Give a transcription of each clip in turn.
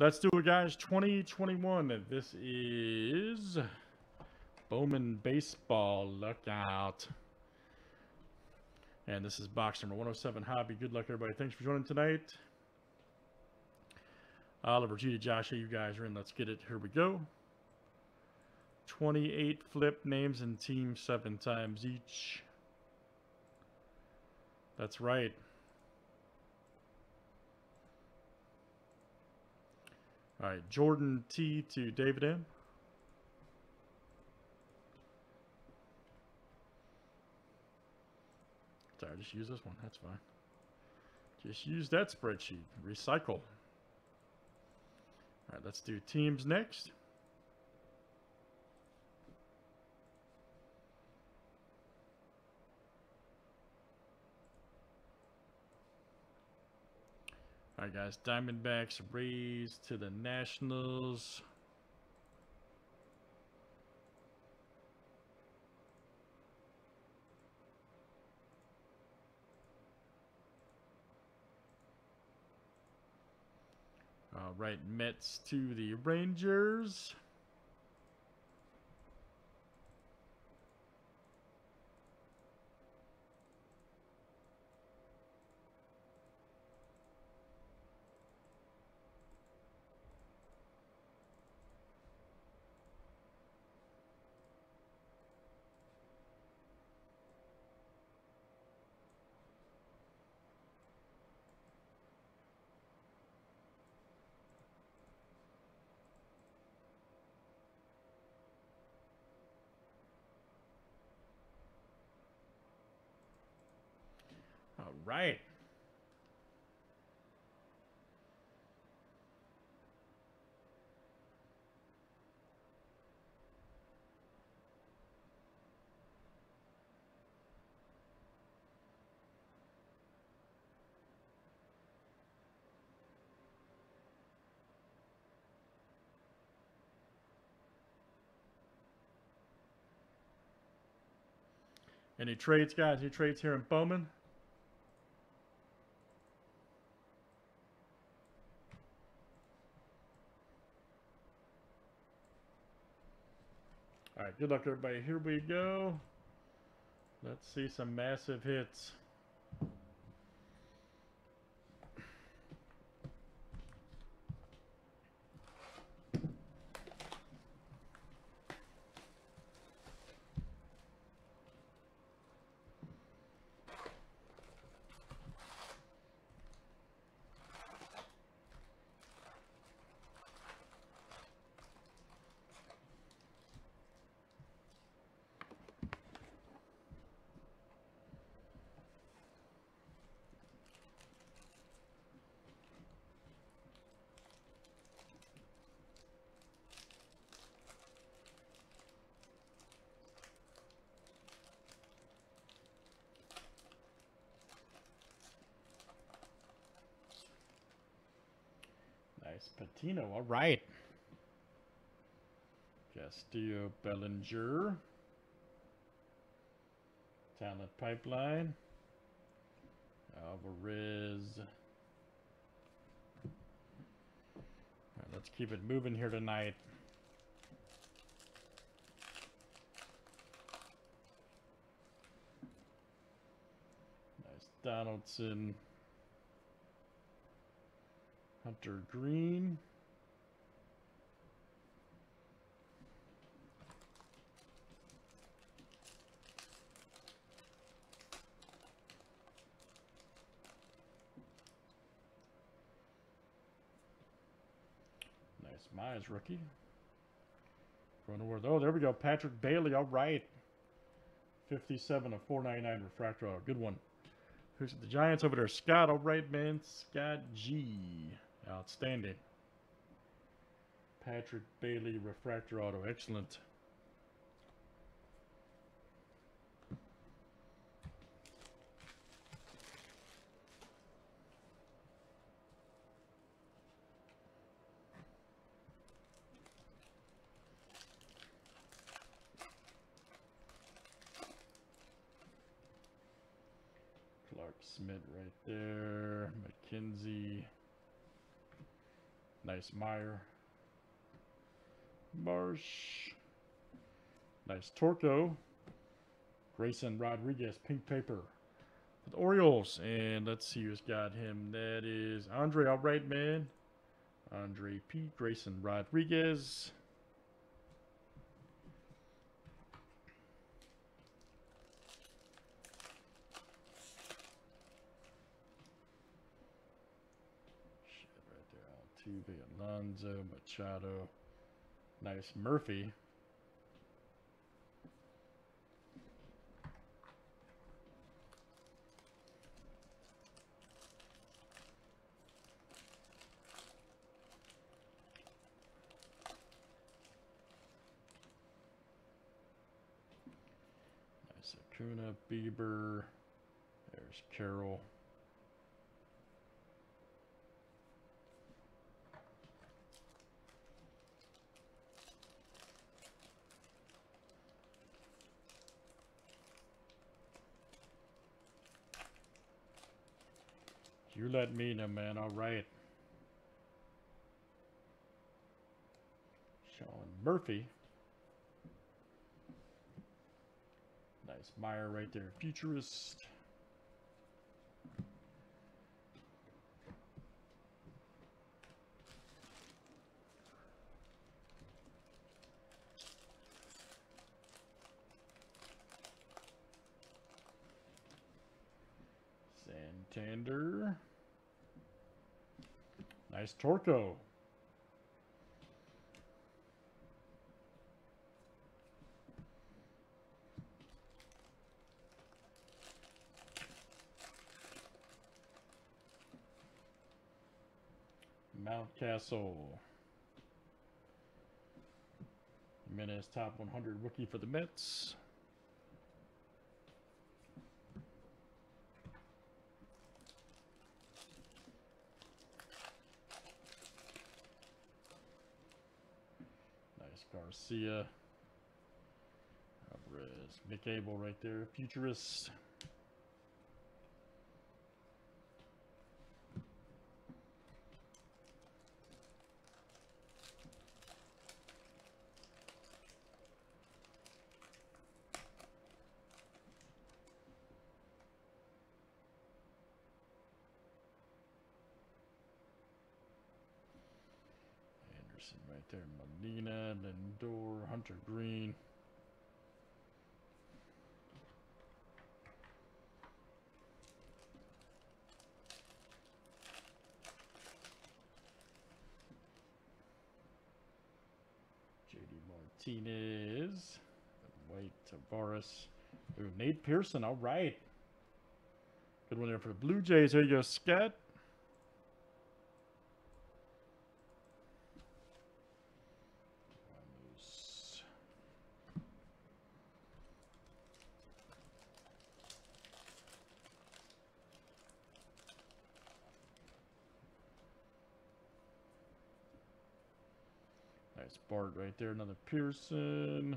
Let's do it, guys. 2021. This is Bowman Baseball. Look out. And this is box number 107 hobby. Good luck, everybody. Thanks for joining tonight. Oliver, Gita, Joshua, you guys are in. Let's get it. Here we go. 28 flip names and teams 7 times each. That's right. All right, Jordan T to David M. Sorry, just use this one. That's fine. Just use that spreadsheet. Recycle. All right, let's do teams next. All right, guys. Diamondbacks, Rays to the Nationals. All right, Mets to the Rangers. Right. Any trades, guys? Any trades here in Bowman? All right, good luck, everybody. Here we go. Let's see some massive hits. Patino, all right. Castillo, Bellinger. Talent Pipeline. Alvarez. All right, let's keep it moving here tonight. Nice Donaldson. Hunter Green. Nice Mize rookie. Going to oh, there we go. Patrick Bailey. All right. 57/499 refractor. Oh, good one. Who's the Giants over there? Scott. All right, man. Scott G. Outstanding. Patrick Bailey, refractor auto. Excellent. Clark Smith right there. McKenzie. Nice Meyer. Marsh. Nice Torco. Grayson Rodriguez, pink paper. For the Orioles. And let's see who's got him. That is Andre Allredman. Andre P. Grayson Rodriguez. Shit, right there. Altuve, Alonso, Machado. Nice Murphy. Nice Acuna, Bieber. There's Carroll. You let me know, man. All right. Sean Murphy. Nice Meyer right there. Futurist. Santander. Nice Torco. Mountcastle. Jimenez, top 100 rookie for the Mets. Garcia, Alvarez, McAble right there, Futurist. Right there, Molina, Lindor, Hunter Green. JD Martinez, White, Tavares. Ooh, Nate Pearson, all right. Good one there for the Blue Jays. There you go, Scott. Nice Bart right there, another Pearson.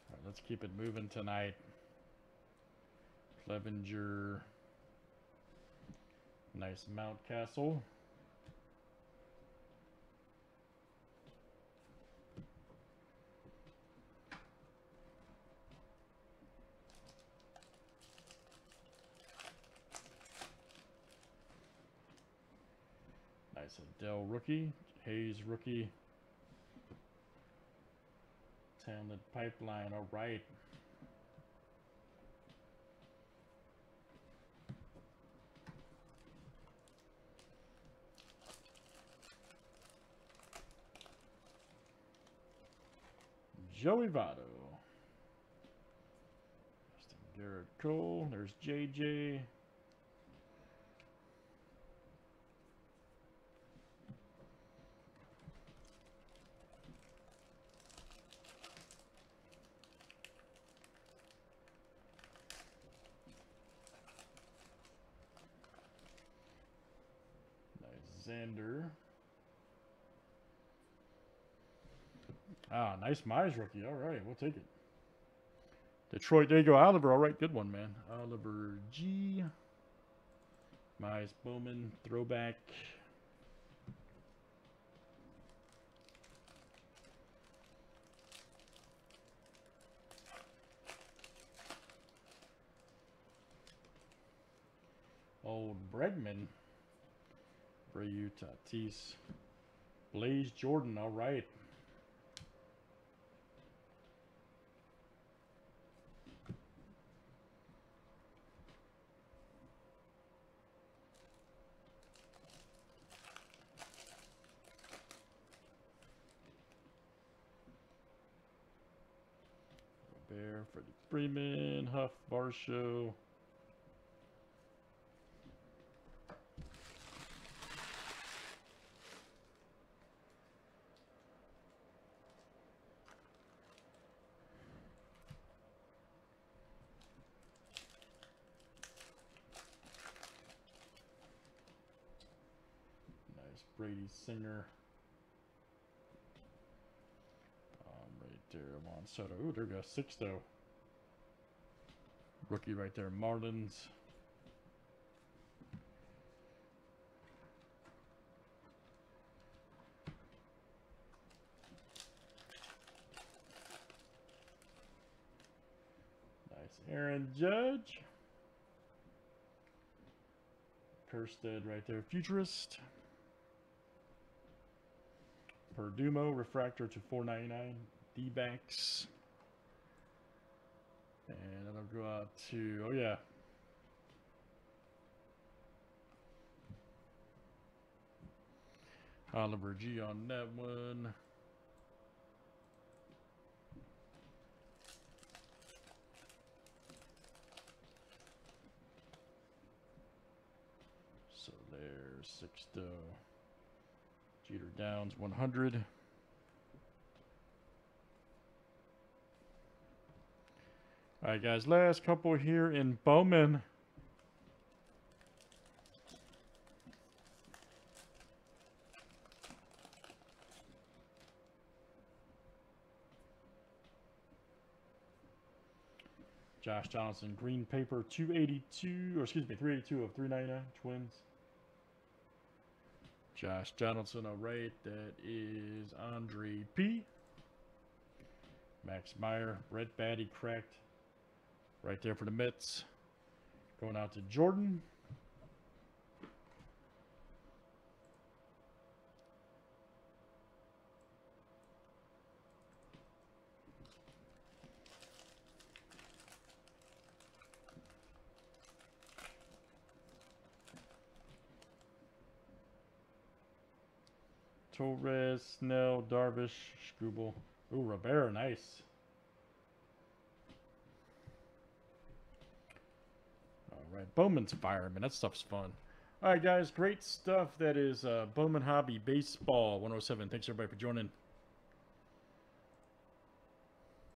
All right, let's keep it moving tonight. Clevenger. Nice Mountcastle. Nice Adele rookie, Hayes rookie, Talent Pipeline, all right. Joey Votto, Justin Garrett Cole, there's JJ. Xander. Ah, nice Mize rookie. All right, we'll take it. Detroit, there you go. Oliver, all right, good one, man. Oliver G. Miles Bowman, throwback. Old Bregman, Brayu, Tatis, Blaze Jordan, all right. Bear, Freddie Freeman, Huff, Barshow. Brady Singer. Right there, Juan Soto. Ooh, there we go. Six, though. Rookie right there, Marlins. Nice. Aaron Judge. Kerstead right there, Futurist. Perdumo, refractor to 499, D-backs. And that'll go out to, oh yeah. Oliver G on that one. So there's Sixto. Jeter Downs 100. All right, guys, last couple here in Bowman. Josh Donaldson, green paper, 282, or excuse me, 382 of 399, Twins. Josh Donaldson, all right, that is Andre P. Max Meyer, Brett Batty, cracked right there for the Mets. Going out to Jordan. Torres, Snell, Darvish, Struble. Ooh, Rivera, nice. All right, Bowman's fire, man. That stuff's fun. All right, guys, great stuff. That is Bowman Hobby Baseball 107. Thanks, everybody, for joining.